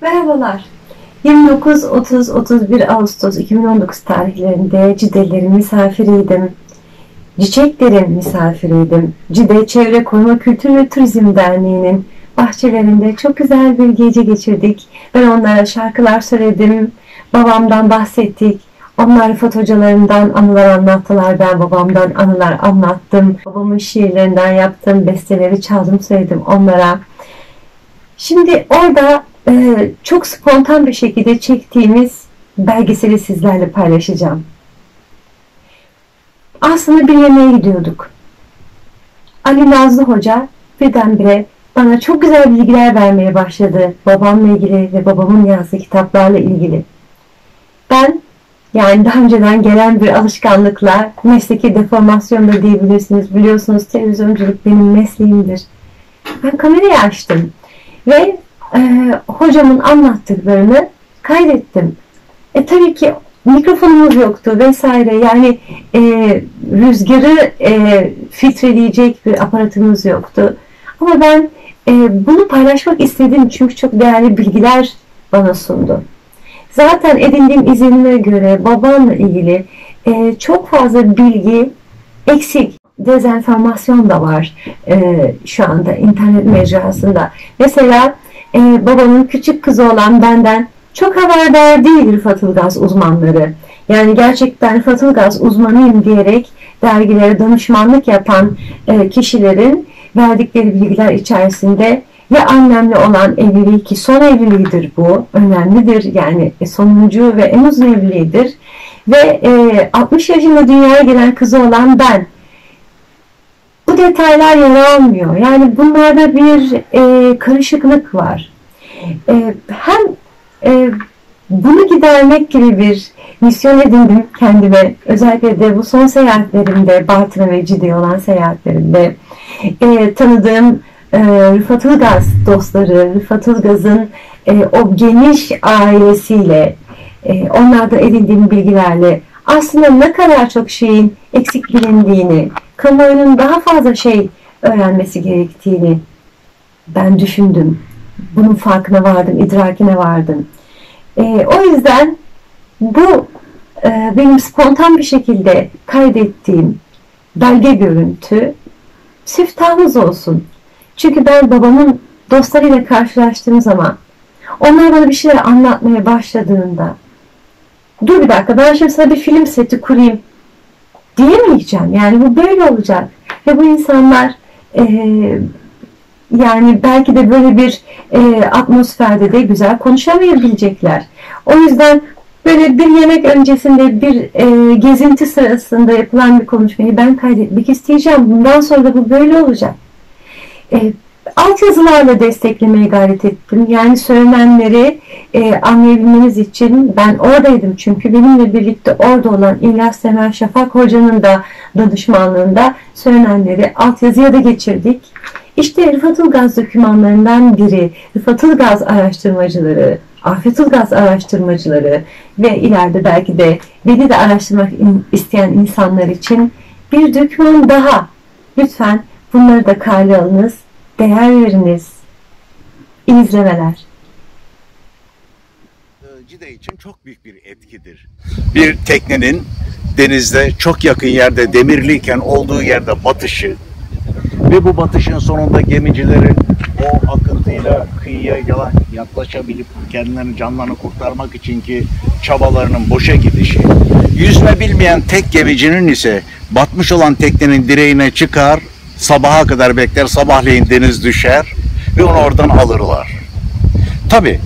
Merhabalar. 29-30-31 Ağustos 2019 tarihlerinde Cidelerin misafiriydim. CİÇEK DERE misafiriydim. Cide, Çevre, Koruma, Kültür ve Turizm Derneği'nin bahçelerinde çok güzel bir gece geçirdik. Ben onlara şarkılar söyledim. Babamdan bahsettik. Onlar Rıfat hocalarından anılar anlattılar. Ben babamdan anılar anlattım. Babamın şiirlerinden yaptım. Besteleri çaldım, söyledim onlara. Şimdi orada çok spontan bir şekilde çektiğimiz belgeseli sizlerle paylaşacağım. Aslında bir yemeğe gidiyorduk. Ali Nazlı Hoca birdenbire bana çok güzel bilgiler vermeye başladı. Babamla ilgili ve babamın yazdığı kitaplarla ilgili. Ben daha önceden gelen bir alışkanlıkla mesleki deformasyon da diyebilirsiniz. Biliyorsunuz televizyonculuk benim mesleğimdir. Ben kamerayı açtım ve hocamın anlattıklarını kaydettim. Tabii ki mikrofonumuz yoktu vesaire. Rüzgarı filtreleyecek bir aparatımız yoktu. Ama ben bunu paylaşmak istedim çünkü çok değerli bilgiler bana sundu. Zaten edindiğim izlenime göre babamla ilgili çok fazla bilgi eksik. Dezenformasyon da var şu anda internet mecrasında. Mesela babamın küçük kızı olan benden çok haberdar değil Rıfat Ilgaz uzmanları. Yani gerçekten Rıfat Ilgaz uzmanıyım diyerek dergilere danışmanlık yapan kişilerin verdikleri bilgiler içerisinde ya annemle olan evliliği ki son evliliğidir bu, önemlidir yani sonuncu ve en uzun evliliğidir ve 60 yaşında dünyaya gelen kızı olan ben. Bu detaylar yer almıyor. Yani bunlarda bir karışıklık var. Hem bunu gidermek gibi bir misyon edindim kendime. Özellikle de bu son seyahatlerimde, Bartın ve Cide olan seyahatlerimde tanıdığım Rıfat Ilgaz dostları, Rıfat Ilgaz'ın o geniş ailesiyle, onlardan edindiğim bilgilerle aslında ne kadar çok şeyin eksik bilindiğini, kamuoyunun daha fazla şey öğrenmesi gerektiğini ben düşündüm. Bunun farkına vardım, idrakine vardım. O yüzden bu benim spontan bir şekilde kaydettiğim belge görüntü siftahımız olsun. Çünkü ben babamın dostlarıyla karşılaştığım zaman, onlar bana bir şeyler anlatmaya başladığında, dur bir dakika ben şimdi sana bir film seti kurayım diyemeyeceğim. Yani bu böyle olacak. Ve bu insanlar belki de böyle bir atmosferde de güzel konuşamayabilecekler. O yüzden böyle bir yemek öncesinde, bir gezinti sırasında yapılan bir konuşmayı ben kaydetmek isteyeceğim. Bundan sonra da bu böyle olacak. Altyazılarla desteklemeye gayret ettim. Yani söylenenleri anlayabilmeniz için ben oradaydım. Çünkü benimle birlikte orada olan İlyas Semer Şafak Hoca'nın da danışmanlığında söylenenleri altyazıya da geçirdik. İşte Rıfat Ilgaz dokümanlarından biri, Rıfat Ilgaz araştırmacıları, Afet Ilgaz araştırmacıları ve ileride belki de beni de araştırmak isteyen insanlar için bir doküman daha. Lütfen bunları da kale alınız. Değer veriniz. İyi izlemeler. Cide için çok büyük bir etkidir. Bir teknenin denizde çok yakın yerde demirliyken olduğu yerde batışı ve bu batışın sonunda gemicilerin o akıntıyla kıyıya yaklaşabilip kendilerini canlarını kurtarmak içinki çabalarının boşa gidişi. Yüzme bilmeyen tek gemicinin ise batmış olan teknenin direğine çıkar, sabaha kadar bekler, sabahleyin deniz düşer ve onu oradan alırlar. Tabii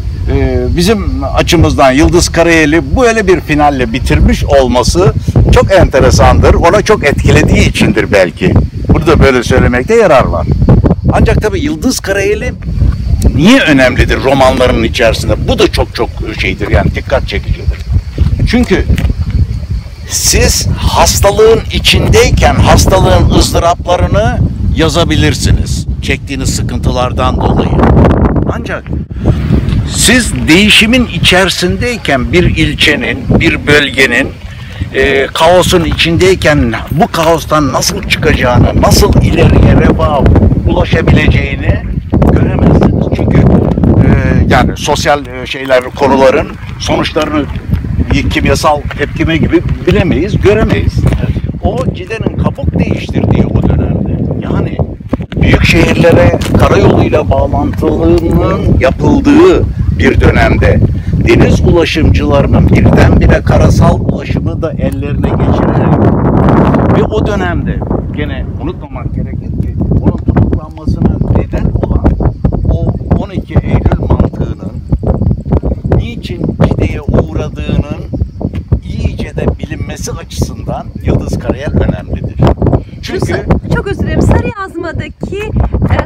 bizim açımızdan Yıldız Karayel'i böyle bir finalle bitirmiş olması çok enteresandır. Ona çok etkilediği içindir belki. Bunu da böyle söylemekte yarar var. Ancak tabii Yıldız Karayel'i niye önemlidir romanların içerisinde? Bu da çok şeydir yani dikkat çekicidir. Çünkü siz hastalığın içindeyken hastalığın ızdıraplarını yazabilirsiniz. Çektiğiniz sıkıntılardan dolayı. Ancak siz değişimin içerisindeyken bir ilçenin, bir bölgenin kaosun içindeyken bu kaostan nasıl çıkacağını, nasıl ileriye refaha ulaşabileceğini göremezsiniz. Çünkü Yani sosyal şeyler, konuların sonuçlarını kimyasal tepkime gibi bilemeyiz, göremeyiz. Evet. O Cide'nin kabuk değiştirdiği o dönemde, yani büyük şehirlere karayoluyla bağlantılığının yapıldığı bir dönemde deniz ulaşımcılarının birdenbire karasal ulaşımı da ellerine geçirerek ve o dönemde gene unutmamak gerekir ki onun tutuklanmasına neden olan o 12 Eylül mantığının niçin Cide'ye uğradığının iyice de bilinmesi açısından Yıldız Karayel önemlidir. Çünkü çok özür dilerim, Sarı Yazma'daki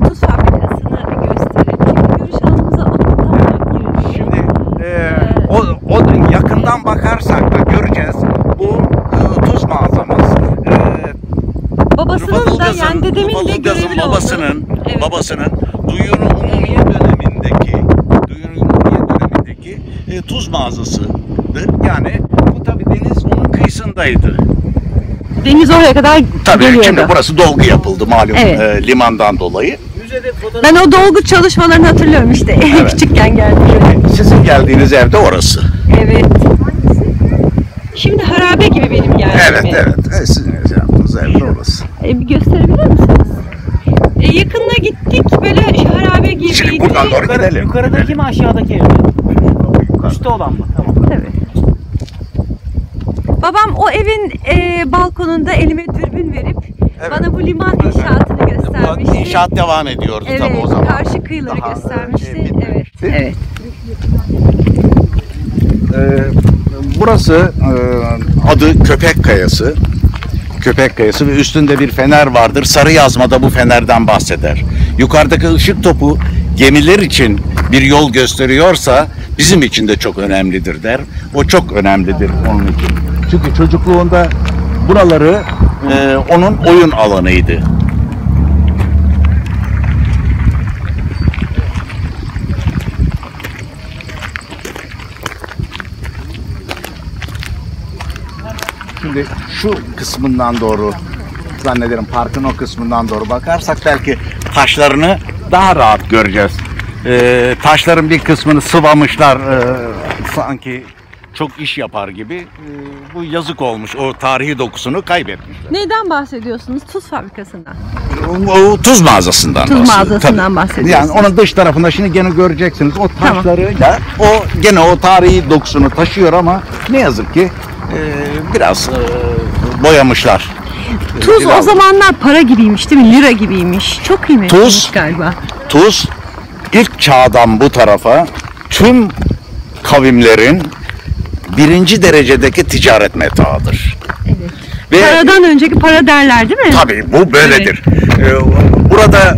tuz fabrikasını gösterelim. Çünkü görüş alanımıza alınmak. Şimdi o yakından bakarsak da göreceğiz bu tuz mağazamız. Babasının da yani dedemin de görevli babasının, evet. Babasının Düyun-u Umumiye dönemindeki tuz mağazasıdır. Yani bu tabi deniz onun kıyısındaydı. Deniz oraya kadar tabii geliyordu. Şimdi burası dolgu yapıldı malum, evet. Limandan dolayı. Ben o dolgu çalışmalarını hatırlıyorum işte, evet. Küçükken geldiğimde. Sizin geldiğiniz evde orası. Evet. Şimdi harabe gibi benim geldiğim. Evet, evet. Sizin yaptığınız evde orası. Bir gösterebilir misiniz? Yakınına gittik böyle harabe gibi. Şimdi buradan doğru gidelim. Yukarıdaki mi aşağıdaki ev mi? Üstte olan mı? Tamam. Evet. Babam o evin balkonunda elime dürbün verip, evet, bana bu liman inşaatını göstermişti. İnşaat devam ediyordu, evet, tabii o zaman. Karşı kıyıları daha göstermişti. Evet. Evet. Burası adı Köpek Kayası. Köpek Kayası ve üstünde bir fener vardır. Sarı Yazma'da bu fenerden bahseder. Yukarıdaki ışık topu gemiler için bir yol gösteriyorsa bizim için de çok önemlidir der. O çok önemlidir onun için. Çünkü çocukluğunda buraları onun oyun alanıydı. Şimdi şu kısmından doğru zannederim, parkın o kısmından doğru bakarsak belki taşlarını daha rahat göreceğiz. Taşların bir kısmını sıvamışlar, sanki çok iş yapar gibi. Bu yazık olmuş, o tarihi dokusunu kaybetmişler. Neyden bahsediyorsunuz? Tuz fabrikasından. O tuz mağazasından. Tuz mağazasından bahsediyorsunuz. Yani onun dış tarafında şimdi gene göreceksiniz. O taşlarıyla tamam. O gene o tarihi dokusunu taşıyor ama ne yazık ki biraz boyamışlar. Tuz o zamanlar para gibiymiş değil mi? Lira gibiymiş. Çok kıymetliymiş galiba. Tuz ilk çağdan bu tarafa tüm kavimlerin birinci derecedeki ticaret metağıdır. Evet. Ve paradan önceki para derler değil mi? Tabii bu böyledir. Evet. Burada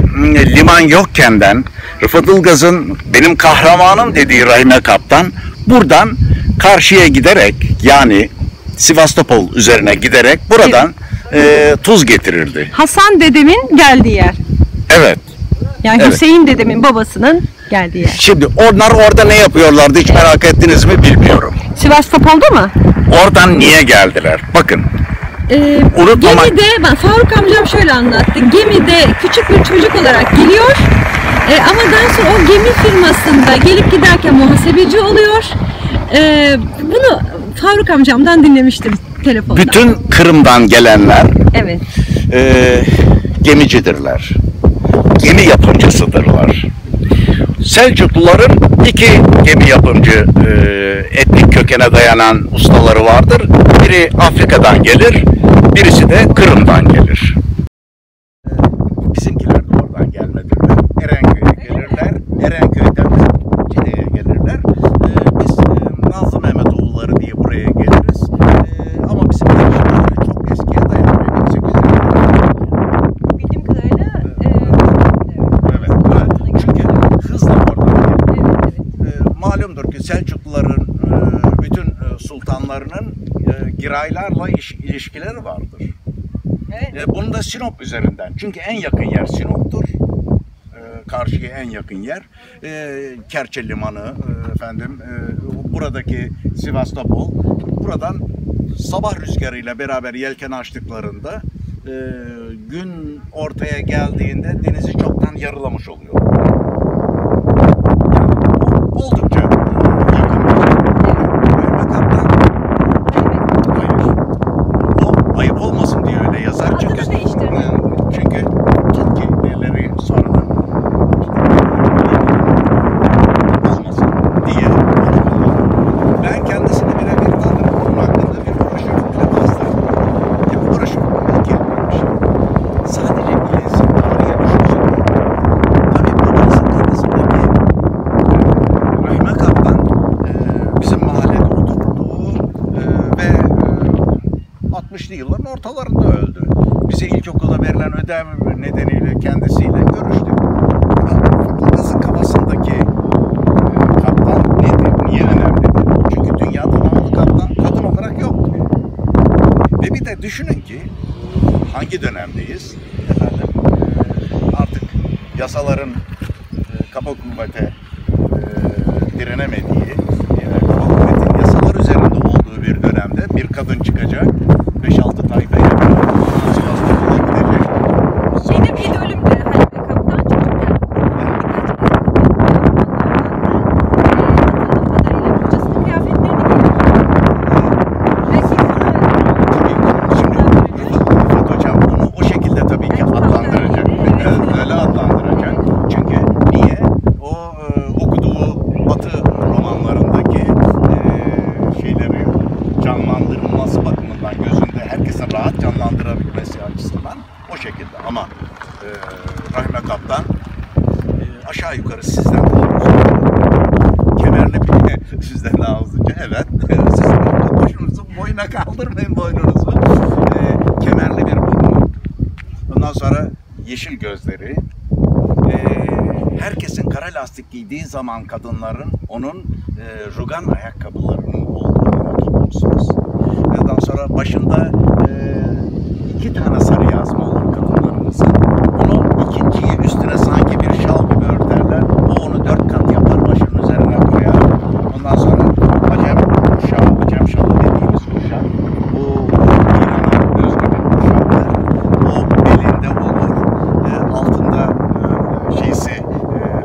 liman yokkenden Rıfat Ilgaz'ın benim kahramanım dediği Rahime Kaptan buradan karşıya giderek, yani Sivastopol üzerine giderek buradan, evet, tuz getirirdi. Hasan dedemin geldiği yer. Evet. Yani evet. Hüseyin dedemin babasının geldiği yer. Şimdi onlar orada ne yapıyorlardı hiç, evet, merak ettiniz mi bilmiyorum. Sivastopol'da mı? Oradan niye geldiler? Bakın. Unutmamak... Gemide, ben Faruk amcam şöyle anlattı. Gemide küçük bir çocuk olarak geliyor. Ama daha sonra o gemi firmasında gelip giderken muhasebeci oluyor. Bunu Faruk amcamdan dinlemiştim telefonda. Bütün Kırım'dan gelenler, evet, gemicidirler. Gemi yapımcısıdırlar. Selçukluların iki gemi yapımcı etnik kökene dayanan ustaları vardır. Biri Afrika'dan gelir, birisi de Kırım'dan gelir. Bizimkiler de oradan gelmediler. Erenköy'e gelirler. Erenköy'den Cide'ye gelirler. Biz Nazlı Mehmet oğulları diye buraya geliriz. Ama bizim yaşımız çok eskiye dayanıyor. 1800'lerde. Bildiğim kadarıyla malumdur ki Selçukluların bütün sultanlarının giraylarla ilişkileri vardır. Evet. Bunu da Sinop üzerinden. Çünkü en yakın yer Sinop'tur. Karşıya en yakın yer. Kerçe Limanı, efendim, buradaki Sivastopol. Buradan sabah rüzgarıyla beraber yelken açtıklarında gün ortaya geldiğinde denizi çoktan yarılamış oluyor. 60'lı yılların ortalarında öldü. Bize ilkokula verilen ödev nedeniyle kendisiyle görüştük. Ilgaz'ın kafasındaki kaptan nedir, niye önemlidir? Çünkü dünyada namlı kaptan kadın olarak yoktu. Ve bir de düşünün ki hangi dönemdeyiz? Artık yasaların kaba kuvvete direnemediği, kaba kuvvetin yasalar üzerinde olduğu bir dönemde bir kadın çıkacak, 5-6 tayfaya Sivastopol'a gidecek. Şeyde bir bölümde Halime Kaptan çocukken birkaç kocasının kıyafetlerini giyecek. Şimdi Rıfat Hocam bunu o şekilde tabii ki adlandıracak. Öyle adlandıracak. Çünkü niye? O okuduğu Batı romanlarındaki şeyleri canlandırılması bakımından gözünde herkesin rahat canlandırabilmesi açısından o şekilde. Ama Rahime Kaptan aşağı yukarı sizden daha uzun. Kemerli bile sizden daha uzunca. Evet. Siz boşunuzu boyuna kaldırmayın boynunuzu. Kemerli bir burnu. Ondan sonra yeşil gözleri. Herkesin kara lastik giydiği zaman kadınların onun rugan ayakkabılarının olduğunu hatırlıyorsunuz. Ondan sonra başında 2 tane sarı yazma olan kadınlarımızın. Bunu ikinciyi üstüne sanki bir şal gibi örterler. O onu 4 kat yapar, başının üzerine koyar. Ondan sonra acem şal, acem şalı dediğimiz kuşak. Bu İran'a özgü bir kuşaktır. O belinde olur. Altında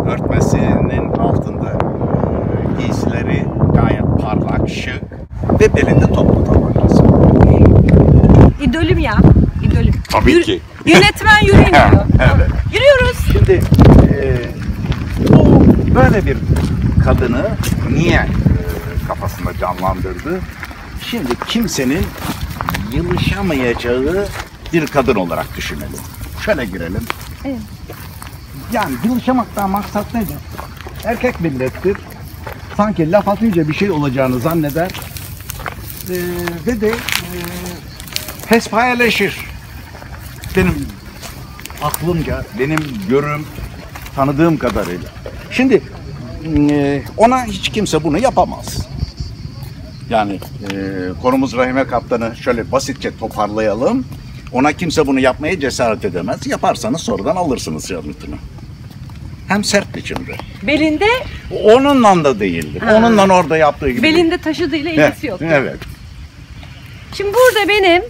örtmesinin altında giysileri gayet parlak, şık ve belinde toplu tabancası. İdolüm ya, idolüm. Tabii ki. Yönetmen yürüyün diyor. Evet. Yürüyoruz. Şimdi bu böyle bir kadını niye kafasında canlandırdı? Şimdi kimsenin yılışamayacağı bir kadın olarak düşünelim. Şöyle girelim. Evet. Yani yılışamaktan maksat nedir? Erkek millettir. Sanki laf atınca bir şey olacağını zanneder. Ve de pespayeleşir. Benim aklımca, benim görüm, tanıdığım kadarıyla. Şimdi ona hiç kimse bunu yapamaz. Yani konumuz Rahime Kaptan'ı şöyle basitçe toparlayalım. Ona kimse bunu yapmaya cesaret edemez. Yaparsanız sonradan alırsınız yanıtını. Hem sert biçimde. Belinde? Onunla da değildi. Ha. Onunla orada yaptığı gibi. Belinde taşıdığıyla ilgisi yok. Evet. Şimdi burada benim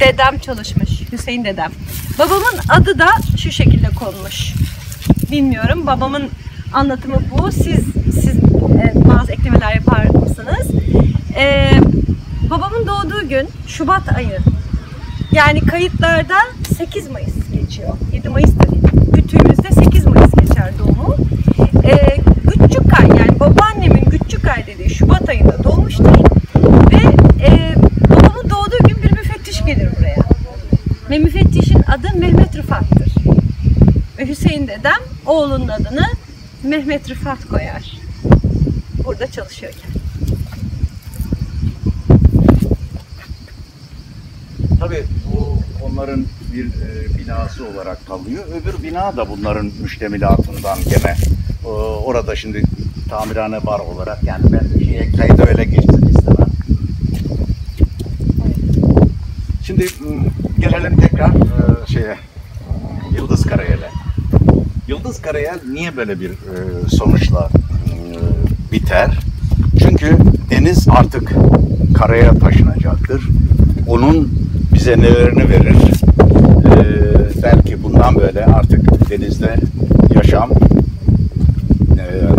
dedem çalışmış. Hüseyin dedem. Babamın adı da şu şekilde konmuş. Bilmiyorum. Babamın anlatımı bu. Siz bazı eklemeler yapar mısınız? Babamın doğduğu gün Şubat ayı. Yani kayıtlarda 8 Mayıs geçiyor. 7 Mayıs tabii. Kütüğümüzde 8 Mayıs geçer doğumu. Güççük ay, yani babaannemin Güççük ay dediği Şubat ayında doğmuş değil. Ve babamın doğduğu gün bir müfettiş gelir buraya. Ve müfettişin adı Mehmet Rıfat'tır. Ve Hüseyin dedem oğlunun adını Mehmet Rıfat koyar. Burada çalışıyorken. Tabii bu onların bir binası olarak kalıyor. Öbür bina da bunların müştemilatından gene orada şimdi tamirhane bar olarak, yani ben şeye kayda öyle geçsin istemem. Şimdi gelelim tekrar şeye, Yıldız Karayel'e. Yıldız Karayel niye böyle bir sonuçla biter? Çünkü deniz artık karaya taşınacaktır. Onun bize nelerini verir. Belki bundan böyle artık denizde yaşam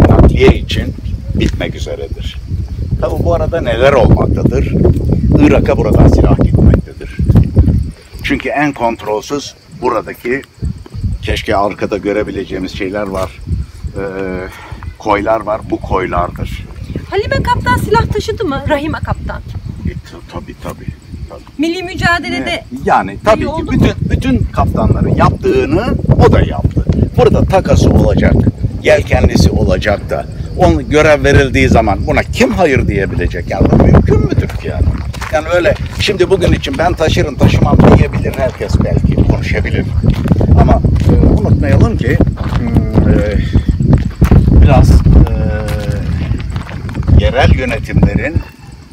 nakliye için bitmek üzeredir. Tabi bu arada neler olmaktadır? Irak'a buradan silah gitmektedir. Çünkü en kontrolsüz buradaki, keşke arkada görebileceğimiz şeyler var. Koylar var. Bu koylardır. Halime Kaptan silah taşıdı mı? Rahime Kaptan. Tabii. Milli mücadelede yani tabii ki bütün kaptanların yaptığını o da yaptı. Burada takası olacak, yelkenlisi olacak da onun görev verildiği zaman buna kim hayır diyebilecek? Yani mümkün müdür ki yani? Gerçekten öyle. Şimdi bugün için ben taşırım taşımam diyebilir herkes, belki konuşabilir. Ama unutmayalım ki biraz yerel yönetimlerin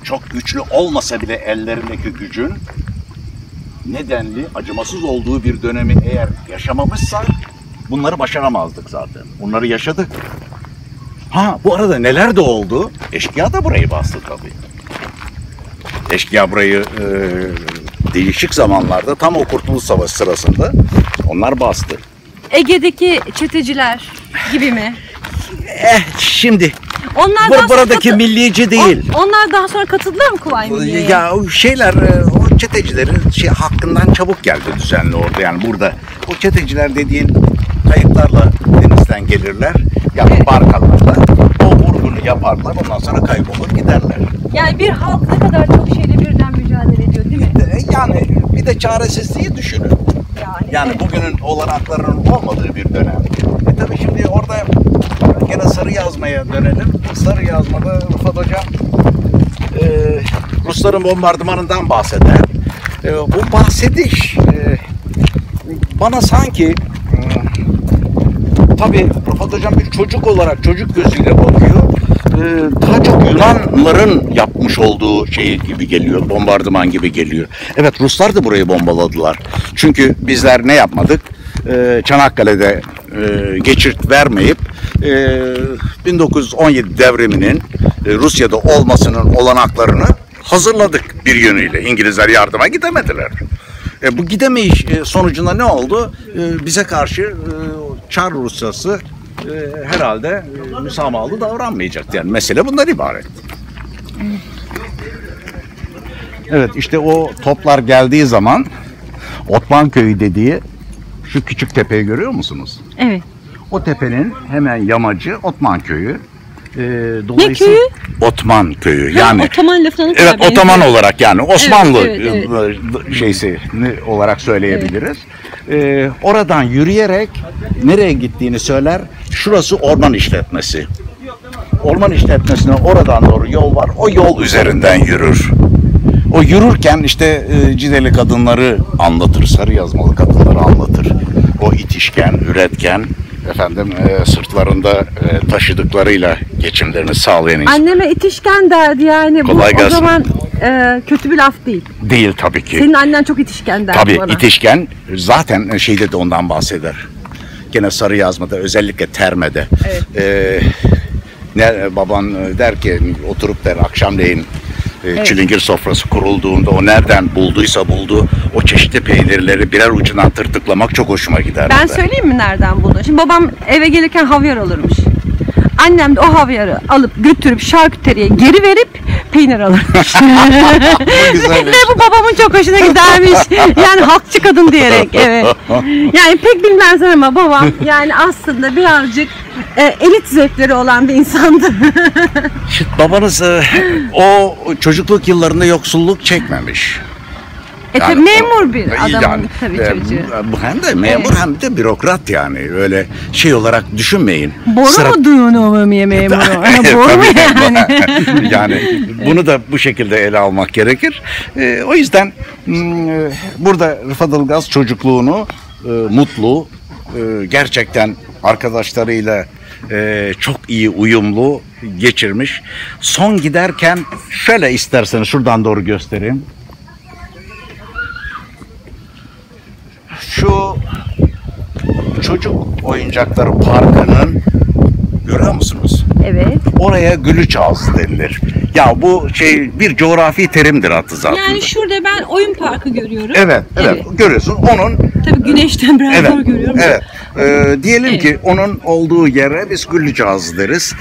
çok güçlü olmasa bile ellerindeki gücün nedenli acımasız olduğu bir dönemi eğer yaşamamışsak bunları başaramazdık zaten. Bunları yaşadık. Ha, bu arada neler de oldu? Eşkıya da burayı bastı tabii. Eşkıya burayı değişik zamanlarda, tam o Kurtuluş Savaşı sırasında onlar bastı. Ege'deki çeteciler gibi mi? Şimdi onlar buradaki millici değil. Onlar daha sonra katıldılar mı Kuvayi Milliye'ye? Ya o çetecilerin hakkından çabuk geldi düzenli orada. Yani burada o çeteciler dediğin kayıklarla denizden gelirler ya da barkalarla o vurgunu yaparlar, ondan sonra kaybolur giderler. Yani bir halk ne kadar çok şeyle birden mücadele ediyor değil mi? Yani bir de çaresizliği düşünün. Yani bugünün olanaklarının olmadığı bir dönem. Tabii şimdi orada gene Sarı Yazma'ya dönelim. Sarı Yazma'da Rıfat Hoca Rusların bombardımanından bahseder. Bu bahsediş bana sanki tabii Rıfat Hocam bir çocuk olarak, çocuk gözüyle bakıyor. Daha çok Yunanların yapmış olduğu şey gibi geliyor, bombardıman gibi geliyor. Evet, Ruslar da burayı bombaladılar. Çünkü bizler ne yapmadık? Çanakkale'de geçirt vermeyip 1917 devriminin Rusya'da olmasının olanaklarını hazırladık bir yönüyle. İngilizler yardıma gidemediler. Bu gidemeyiş sonucunda ne oldu? Bize karşı Çar Rusyası herhalde müsamahalı davranmayacak. Yani mesele bundan ibaret. Evet, işte o toplar geldiği zaman Otman Köyü dediği şu küçük tepeyi görüyor musunuz? Evet. O tepenin hemen yamacı Otman Köyü. Dolayısıyla ne köyü? Otman Köyü. Yani Ottoman lafını evet, Ottoman olarak yani Osmanlı evet. şeysi olarak söyleyebiliriz. Evet. Oradan yürüyerek nereye gittiğini söyler. Şurası orman işletmesi. Orman işletmesine oradan doğru yol var. O yol üzerinden yürür. O yürürken işte Cideli kadınları anlatır, Sarı Yazmalı kadınları anlatır. O itişken, üretken, efendim sırtlarında taşıdıklarıyla geçimlerini sağlayan. Anneme itişken derdi yani. Kolay gelsin. O zaman kötü bir laf değil. Değil tabii ki. Senin annen çok itişken derdi tabii bana. İtişken zaten şeyde de ondan bahseder. Gene Sarı Yazmada, özellikle Terme'de. Evet. Baban der ki, oturup der akşamleyin çilingir sofrası kurulduğunda o nereden bulduysa buldu. O çeşitli peynirleri birer ucundan tırtıklamak çok hoşuma giderdi. Ben söyleyeyim mi nereden buldu? Şimdi babam eve gelirken havyar alırmış. Annem de o havyarı alıp götürüp şarküteriye geri verip peynir alırmış. Ve bu babamın çok hoşuna gidermiş. Yani halkçı kadın diyerek. Evet. Yani pek bilmezler ama babam yani aslında birazcık elit zevkleri olan bir insandı. Şimdi babanız o çocukluk yıllarında yoksulluk çekmemiş. Yani memur bir adam tabii çocuğu. Hem de memur hem de bürokrat yani. Öyle şey olarak düşünmeyin. Boru mu Düyun-u Umumiye memuru? Boru mu yani? Yani bunu da bu şekilde ele almak gerekir. O yüzden burada Rıfat Ilgaz çocukluğunu mutlu, gerçekten arkadaşlarıyla çok iyi uyumlu geçirmiş. Son giderken şöyle, isterseniz şuradan doğru göstereyim. Şu çocuk oyuncakları parkının, görüyor musunuz? Evet. Oraya Gülüç Ağzı denilir. Ya bu bir coğrafi terimdir hatta zaten. Yani şurada ben oyun parkı görüyorum. Evet. Görüyorsun onun. Tabii güneşten biraz zor görüyorum. Evet. Diyelim ki onun olduğu yere biz Gülüç Ağzı deriz.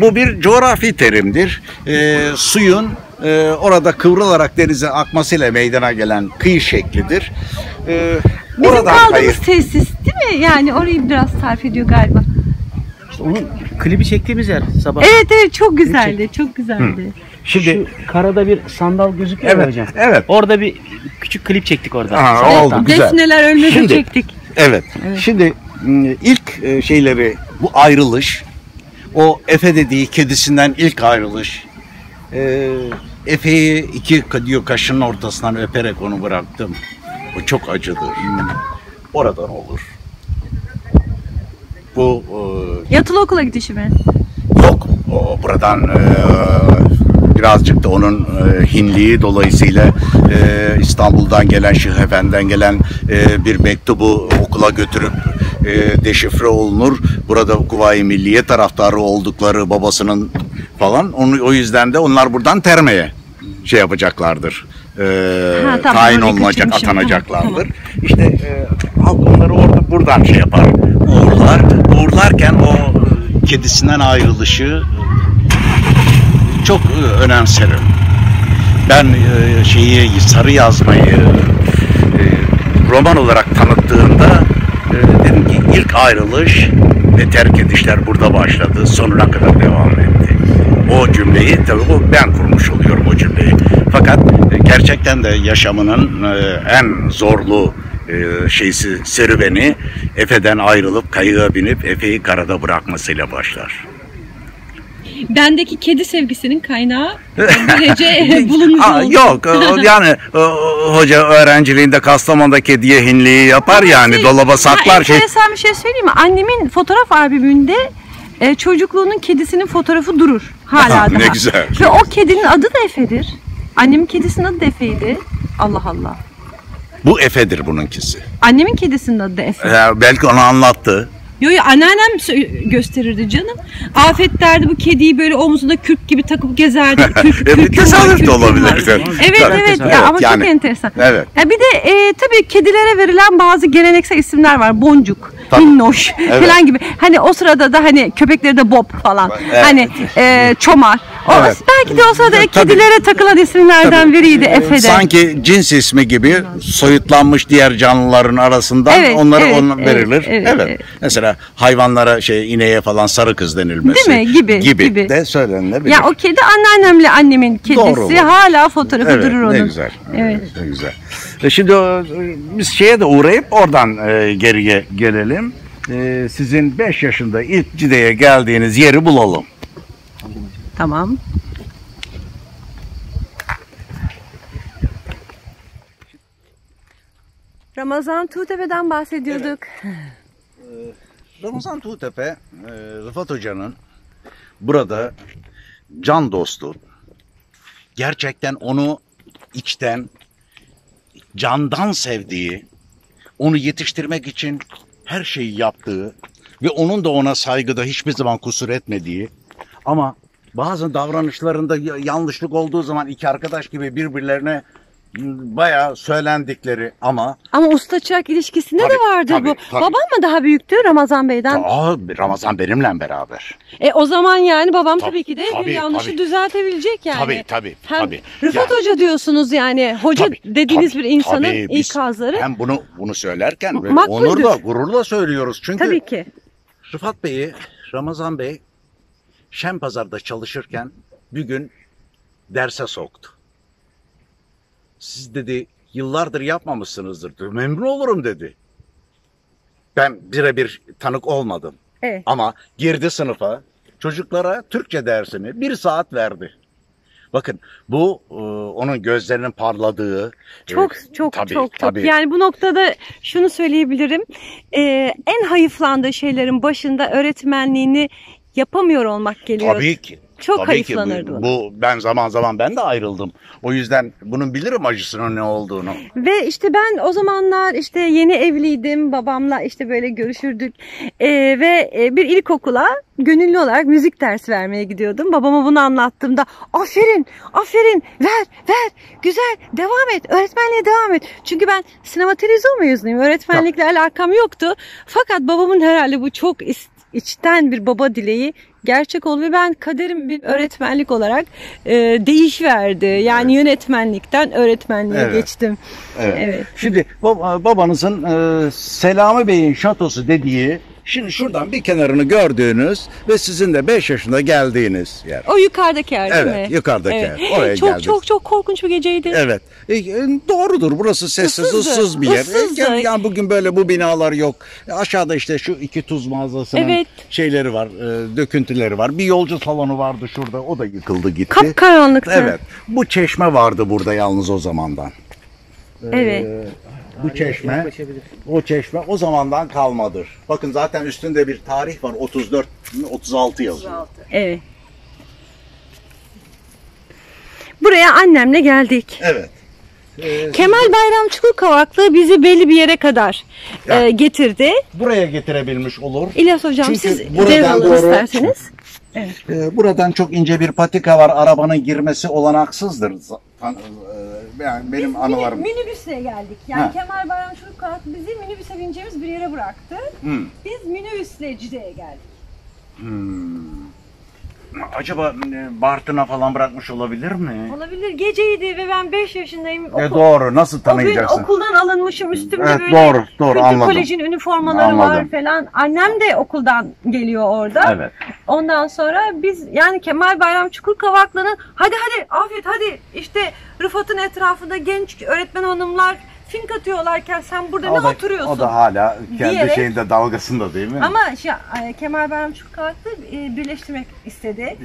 Bu bir coğrafi terimdir. Suyun orada kıvrılarak denize akmasıyla meydana gelen kıyı şeklidir. Bizim kaldığımız tesis değil mi? Yani orayı biraz tarif ediyor galiba. Onun klibi çektiğimiz yer sabah. Evet, çok güzeldi, çok güzeldi. Şimdi şu karada bir sandal gözüküyor hocam. Evet. Orada bir küçük klip çektik orada. Oldu güzel. Defneler ölmeden çektik. Evet. Şimdi ilk şeyleri, bu ayrılış, o Efe dediği kedisinden ilk ayrılış, Efe'yi iki diyor kaşının ortasından öperek onu bıraktım. O çok acıdır. Oradan olur. Bu yatılı okula gidişi mi? Yok. O, buradan birazcık da onun hinliği dolayısıyla İstanbul'dan gelen, Şıha Efendi'den gelen bir mektubu okula götürüp deşifre olunur. Burada Kuvayi Milliye taraftarı oldukları babasının falan. Onu, o yüzden de onlar buradan Terme'ye şey yapacaklardır. Tamam, tayin olunacak, atanacaklardır. Tamam. İşte halk onları orada buradan şey yapar. Uğurlar. Uğurlarken o kedisinden ayrılışı çok önemserim. Ben şeyi, Sarı Yazmayı roman olarak tanıttığımda dedim ki ilk ayrılış ve terk edişler burada başladı. Sonuna kadar devam etti. O cümleyi tabii ben kurmuş oluyorum o cümleyi. Fakat gerçekten de yaşamının en zorlu şeysi, serüveni Efe'den ayrılıp kayığa binip Efe'yi karada bırakmasıyla başlar. Bendeki kedi sevgisinin kaynağı böylece bulunmuş. Yok yani hoca öğrenciliğinde Kastamonu'da kediye hinliği yapar yani dolaba saklar. Enteresan bir şey söyleyeyim mi? Annemin fotoğraf albümünde çocukluğunun kedisinin fotoğrafı durur hala daha. Ne güzel. Ve o kedinin adı da Efe'dir. Annemin kedisinin adı da Efe'ydi. Allah Allah. Bu Efe'dir bununkisi. Annemin kedisinin adı da Efe. Belki onu anlattı. Yo, anneannem gösterirdi canım. Afet derdi bu kediyi böyle omzuna kürk gibi takıp gezerdi. Tesadüf de olabilir. Evet ya, ama yani, çok enteresan. Evet. Ya bir de tabii kedilere verilen bazı geleneksel isimler var. Boncuk, minnoş falan gibi. Hani o sırada da hani köpekleri de Bob falan. Evet. Hani çomar. Evet. Belki de o sırada kedilere takılan isimlerden biriydi Efe'de. Sanki cins ismi gibi soyutlanmış diğer canlıların arasından onlara verilir. Evet. Mesela hayvanlara ineğe falan sarı kız denilmesi gibi de söylenilebilir. Ya o kedi anneannemle annemin kedisi. Doğru. Hala fotoğrafı durur onun. Ne güzel. Ne güzel. Şimdi biz şeye de uğrayıp oradan geriye gelelim. Sizin 5 yaşında ilk Cide'ye geldiğiniz yeri bulalım. Tamam. Ramazan Tuğtepe'den bahsediyorduk. Evet. Ramazan Tuğtepe, Rıfat Hoca'nın burada can dostu. Gerçekten onu içten, candan sevdiği, onu yetiştirmek için her şeyi yaptığı ve onun da ona saygıda hiçbir zaman kusur etmediği ama bazı davranışlarında yanlışlık olduğu zaman iki arkadaş gibi birbirlerine bayağı söylendikleri ama usta çırak ilişkisinde tabii, de vardır tabii, bu. Tabii. Babam mı daha büyüktü Ramazan Bey'den? Ramazan benimle beraber. O zaman yani babam tabii ki de bir yanlışı düzeltebilecek yani. Tabii. Rıfat Hoca diyorsunuz yani. Hoca dediğiniz bir insanın ikazları. Hem bunu söylerken onurla, gururla söylüyoruz. Çünkü tabii ki. Rıfat Bey'i, Ramazan Bey Şenpazar'da çalışırken bir gün derse soktu. Siz dedi yıllardır yapmamışsınızdır. Dedi, memnun olurum dedi. Ben birebir tanık olmadım. Evet. Ama girdi sınıfa çocuklara Türkçe dersini 1 saat verdi. Bakın bu onun gözlerinin parladığı. Çok. Yani bu noktada şunu söyleyebilirim. En hayıflandığı şeylerin başında öğretmenliğini yapamıyor olmak geliyor. Tabii ki. Çok hayıflanırdı. Ben zaman de ayrıldım. O yüzden bunun bilirim acısının ne olduğunu. Ve işte ben o zamanlar işte yeni evliydim. Babamla işte böyle görüşürdük. Ve bir ilkokula gönüllü olarak müzik dersi vermeye gidiyordum. Babama bunu anlattığımda aferin ver güzel devam et, öğretmenliğe devam et. Çünkü ben sinema televizyon mezunuyum. Öğretmenlikle alakam yoktu. Fakat babamın herhalde bu çok içten bir baba dileği gerçek oldu ve ben kaderim bir öğretmenlik olarak değişiverdi. Yani yönetmenlikten öğretmenliğe geçtim. Şimdi babanızın Selami Bey'in şatosu dediği Şimdi şuradan bir kenarını gördüğünüz ve sizin de 5 yaşında geldiğiniz yer. O yukarıdaki yer değil mi? Evet, yukarıdaki yer. Oraya geldik. Çok korkunç bir geceydi. Evet. Doğrudur. Burası sessiz, ıssız bir yer. Yani bugün böyle bu binalar yok. Aşağıda işte şu iki tuz mağazasının şeyleri var, döküntüleri var. Bir yolcu salonu vardı şurada. O da yıkıldı gitti. Kapkaranlıktı. Evet. Bu çeşme vardı burada yalnız o zamandan. Evet. Bu çeşme, o çeşme o zamandan kalmadır. Bakın zaten üstünde bir tarih var. 34, 36 yazıyor. Evet. Buraya annemle geldik. Evet. Kemal Bayram Çukurkavaklı bizi belli bir yere kadar getirdi. Buraya getirebilmiş olur. İlyas Hocam çünkü siz devralı isterseniz. Evet. Buradan çok ince bir patika var. Arabanın girmesi olanaksızdır. Yani benim anılarım. Minibüsle geldik. Yani Kemal Bayram Çukurkavaklı bizi minibüse bineceğimiz bir yere bıraktı. Biz minibüsle Cide'ye geldik. Acaba Bartın'a falan bırakmış olabilir mi? Olabilir. Geceydi ve ben 5 yaşındayım. Doğru. Nasıl tanıyacaksın? O gün okuldan alınmışım. Üstümde böyle doğru, kültür kolejinin üniformaları var falan. Annem de okuldan geliyor orada. Evet. Ondan sonra biz yani Kemal Bayram Çukurkavaklı'nın hadi Afet hadi işte Rıfat'ın etrafında genç öğretmen hanımlar fink atıyorlarken sen burada ne oturuyorsun? O da hala kendi şeyinde dalgasında değil mi? Ama Kemal Bayram Çukurkavaklı birleştirmek istedi.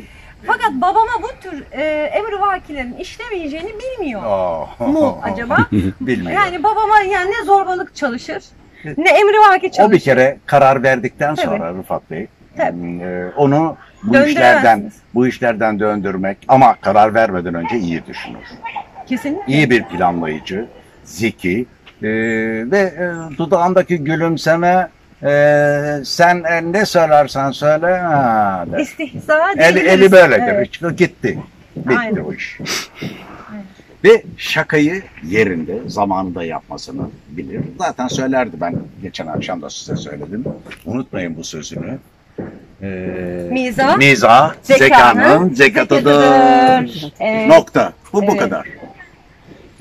Fakat babama bu tür emrivakilerin işlemeyeceğini bilmiyor mu acaba? Bilmiyor. Yani babama yani ne zorbalık çalışır ne emrivaki çalışır. O bir kere karar verdikten sonra Rıfat Bey onu bu işlerden döndürmek ama karar vermeden önce iyi düşünür. Kesinlikle. İyi bir planlayıcı. Zeki ve dudağındaki gülümseme sen ne söylersen söyle eli böyledir gitti bitti o iş ve şakayı yerinde zamanında yapmasını bilir zaten söylerdi ben geçen akşam da size söyledim unutmayın bu sözünü mizah zekanın zekatıdır nokta bu kadar.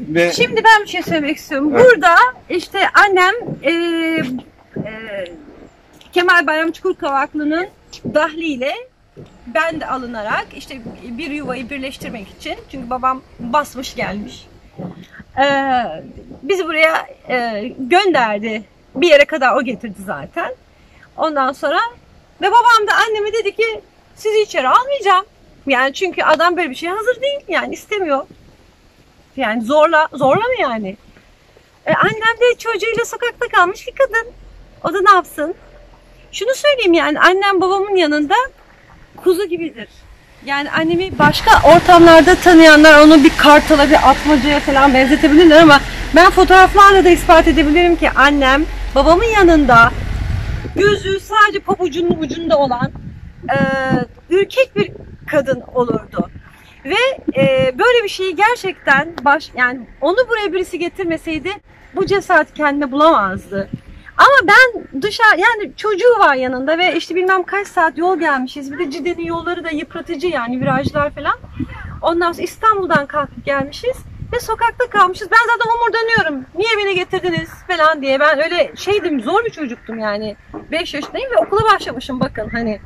Ve şimdi ben bir şey söylemek istiyorum. Evet. Burada işte annem Kemal Bayram Çukurkavaklı'nın dahliyle ben de alınarak işte bir yuvayı birleştirmek için çünkü babam basmış gelmiş. Bizi buraya gönderdi. Bir yere kadar o getirdi zaten. Ondan sonra ve babam da anneme dedi ki sizi içeri almayacağım. Yani çünkü adam böyle bir şeye hazır değil. Yani istemiyor. Yani zorla mı yani? Annem de çocuğuyla sokakta kalmış bir kadın. O da ne yapsın? Şunu söyleyeyim yani annem babamın yanında kuzu gibidir. Yani annemi başka ortamlarda tanıyanlar onu bir kartala, bir atmacaya falan benzetebilirler ama ben fotoğraflarla da ispat edebilirim ki annem babamın yanında gözü sadece pabucunun ucunda olan ürkek bir kadın olurdu. Ve böyle bir şeyi gerçekten yani onu buraya birisi getirmeseydi bu cesaret kendine bulamazdı. Ama ben yani çocuğu var yanında ve işte bilmem kaç saat yol gelmişiz. Bir de Cide'nin yolları da yıpratıcı yani virajlar falan. Ondan sonra İstanbul'dan kalkıp gelmişiz ve sokakta kalmışız. Ben zaten umurdanıyorum. Niye beni getirdiniz falan diye. Ben öyle şeydim zor bir çocuktum yani. 5 yaşındayım ve okula başlamışım bakın hani.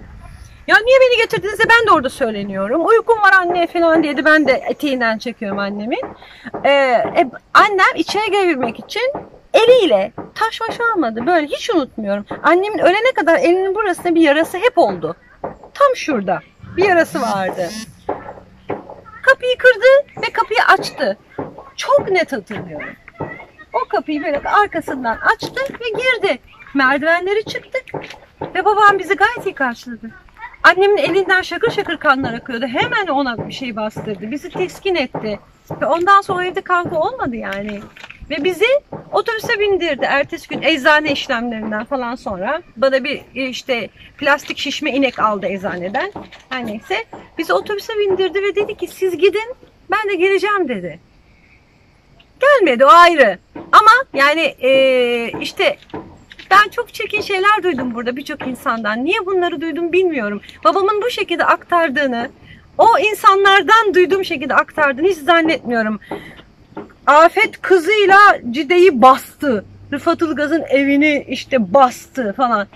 Ya niye beni getirdiniz de ben de orada söyleniyorum. Uykum var anne falan diye de ben de eteğinden çekiyorum annemin. Annem içeri girebilmek için eliyle taş baş almadı. Böyle hiç unutmuyorum. Annemin ölene kadar elinin burasında bir yarası hep oldu. Tam şurada bir yarası vardı. Kapıyı kırdı ve kapıyı açtı. Çok net hatırlıyorum. O kapıyı böyle arkasından açtı ve girdi. Merdivenleri çıktık ve babam bizi gayet iyi karşıladı. Annemin elinden şakır şakır kanlar akıyordu. Hemen ona bir şey bastırdı. Bizi teskin etti. Ve ondan sonra evde kavga olmadı yani. Ve bizi otobüse bindirdi. Ertesi gün eczane işlemlerinden falan sonra. Bana bir işte plastik şişme inek aldı eczaneden. Her neyse. Bizi otobüse bindirdi ve dedi ki siz gidin ben de geleceğim dedi. Gelmedi o ayrı. Ama yani işte... Ben çok çirkin şeyler duydum burada birçok insandan. Niye bunları duydum bilmiyorum. Babamın bu şekilde aktardığını, o insanlardan duyduğum şekilde aktardığını hiç zannetmiyorum. Afet kızıyla Cide'yi bastı. Rıfat Ilgaz'ın evini işte bastı falan.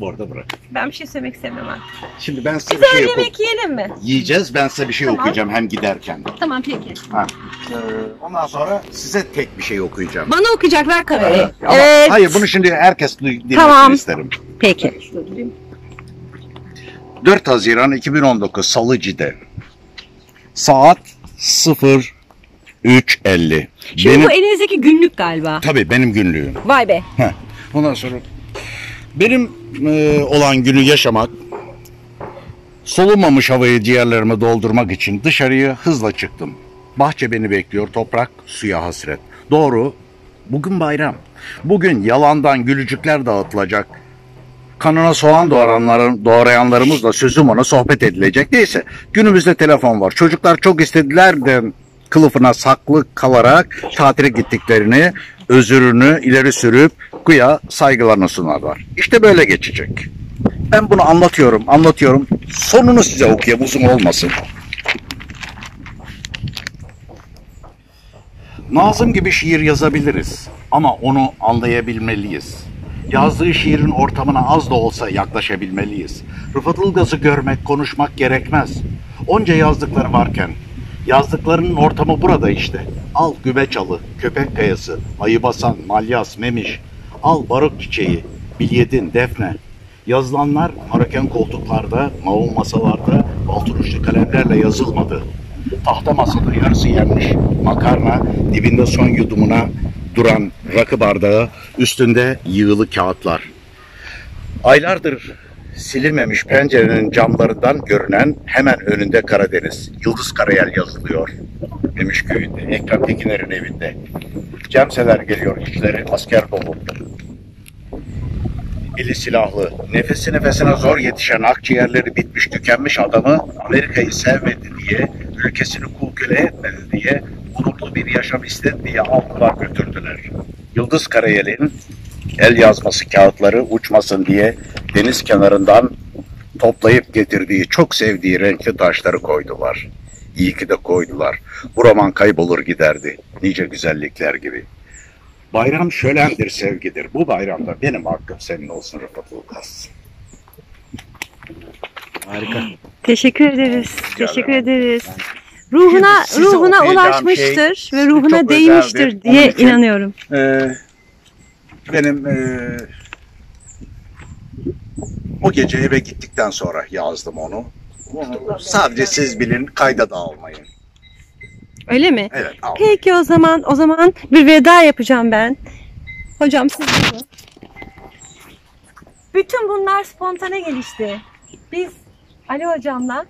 bu arada bırakın. Ben bir şey söylemek istemiyorum artık. Şimdi ben size bir şey yemek yiyelim mi? Yiyeceğiz. Ben size bir şey okuyacağım hem giderken. Tamam peki. Ha. Ondan sonra size tek bir şey okuyacağım. Bana okuyacaklar kararı. Evet. Hayır, bunu şimdi herkes dinlesin tamam isterim. Peki. 4 Haziran 2019 Salı Cide. Saat 03:50. Şimdi benim... bu elinizdeki günlük galiba. Tabii benim günlüğüm. Vay be. Heh. Ondan sonra benim olan günü yaşamak, solunmamış havayı ciğerlerime doldurmak için dışarıya hızla çıktım. Bahçe beni bekliyor, toprak, suya hasret. Doğru, bugün bayram. Bugün yalandan gülücükler dağıtılacak. Kanına soğan doğrayanlarımızla sözüm ona sohbet edilecek. Neyse, günümüzde telefon var. Çocuklar çok istediler de kılıfına saklı kalarak tatile gittiklerini, özürünü ileri sürüp güya saygılarını sunarlar. İşte böyle geçecek. Ben bunu anlatıyorum. Sonunu size okuyayım, uzun olmasın. Nazım gibi şiir yazabiliriz ama onu anlayabilmeliyiz. Yazdığı şiirin ortamına az da olsa yaklaşabilmeliyiz. Rıfat Ilgaz'ı görmek, konuşmak gerekmez. Onca yazdıkları varken, yazdıklarının ortamı burada işte. Al Güveçalı, Köpek Kayası, Ayıbasan, Malyas, Memiş. Al Barut Çiçeği, Bilyedin, Defne. Yazılanlar Maraken koltuklarda, maun masalarda, balturuşlu kalemlerle yazılmadı. Tahta masada yarısı yenmiş makarna, dibinde son yudumuna duran rakı bardağı, üstünde yığılı kağıtlar. Aylardır silinmemiş pencerenin camlarından görünen hemen önünde Karadeniz. Yıldız Karayel yazılıyor. Memiş köyünde, Ekrem Tekiner'in evinde. Cemseler geliyor, içleri asker dolu. Eli silahlı, nefesi nefesine zor yetişen akciğerleri bitmiş tükenmiş adamı Amerika'yı sevmedi diye, ülkesini kul köle etmedi diye, mutlu bir yaşam istedi diye aldılar götürdüler. Yıldız Karayel'in el yazması kağıtları uçmasın diye deniz kenarından toplayıp getirdiği, çok sevdiği renkli taşları koydular. İyi ki de koydular. Bu roman kaybolur giderdi nice güzellikler gibi. Bayram şölendir, sevgidir. Bu bayramda benim hakkım senin olsun Rıfat Ilgaz. Harika. Teşekkür ederiz. Teşekkür ederiz. Ruhuna ulaşmıştır ve ruhuna değmiştir diye inanıyorum. Benim o gece eve gittikten sonra yazdım onu. Sadece siz bilin, kayda da almayın. Öyle mi? Evet, almayın. Peki o zaman bir veda yapacağım ben. Hocam siz bunu. Bütün bunlar spontane gelişti. Biz Ali hocamla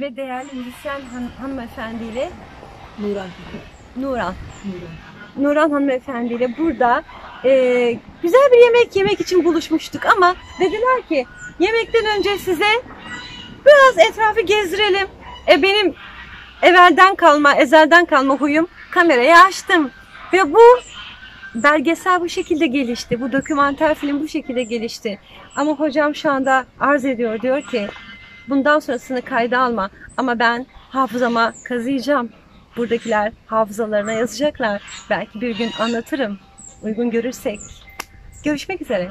ve değerli müzisyen hanımefendiyle Nuran hanımefendiyle burada güzel bir yemek yemek için buluşmuştuk ama dediler ki yemekten önce size biraz etrafı gezdirelim. Benim ezelden kalma huyum, kamerayı açtım ve bu belgesel bu şekilde gelişti, bu dokümanter film bu şekilde gelişti. Ama hocam şu anda arz ediyor, diyor ki bundan sonrasını kayda alma ama ben hafızama kazıyacağım. Buradakiler hafızalarına yazacaklar. Belki bir gün anlatırım. Uygun görürsek. Görüşmek üzere.